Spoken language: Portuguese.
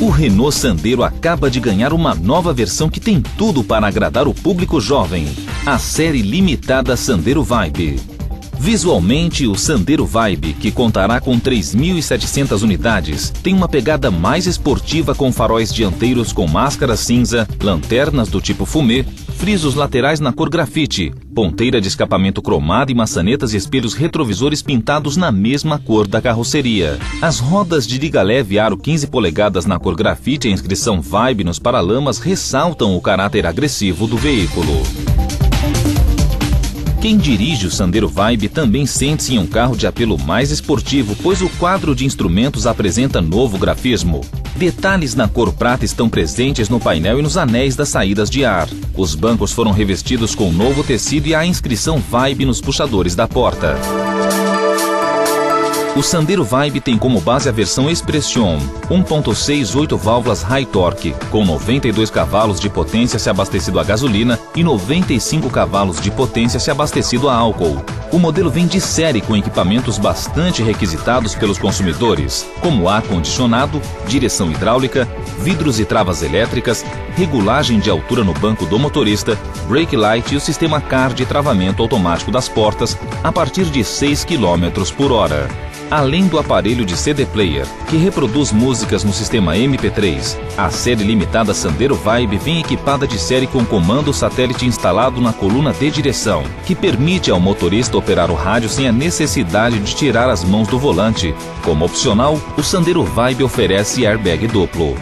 O Renault Sandero acaba de ganhar uma nova versão que tem tudo para agradar o público jovem. A série limitada Sandero Vibe. Visualmente, o Sandero Vibe, que contará com 3.700 unidades, tem uma pegada mais esportiva com faróis dianteiros com máscara cinza, lanternas do tipo fumê, frisos laterais na cor grafite, ponteira de escapamento cromada e maçanetas e espelhos retrovisores pintados na mesma cor da carroceria. As rodas de liga leve aro 15 polegadas na cor grafite e a inscrição Vibe nos paralamas ressaltam o caráter agressivo do veículo. Quem dirige o Sandero Vibe também sente-se em um carro de apelo mais esportivo, pois o quadro de instrumentos apresenta novo grafismo. Detalhes na cor prata estão presentes no painel e nos anéis das saídas de ar. Os bancos foram revestidos com novo tecido e a inscrição Vibe nos puxadores da porta. O Sandero Vibe tem como base a versão Expression, 1.6 válvulas high torque, com 92 cavalos de potência se abastecido a gasolina e 95 cavalos de potência se abastecido a álcool. O modelo vem de série com equipamentos bastante requisitados pelos consumidores, como ar-condicionado, direção hidráulica, vidros e travas elétricas, regulagem de altura no banco do motorista, brake light e o sistema CAR de travamento automático das portas a partir de 6 km por hora. Além do aparelho de CD Player, que reproduz músicas no sistema MP3, a série limitada Sandero Vibe vem equipada de série com comando satélite instalado na coluna de direção, que permite ao motorista operar o rádio sem a necessidade de tirar as mãos do volante. Como opcional, o Sandero Vibe oferece airbag duplo.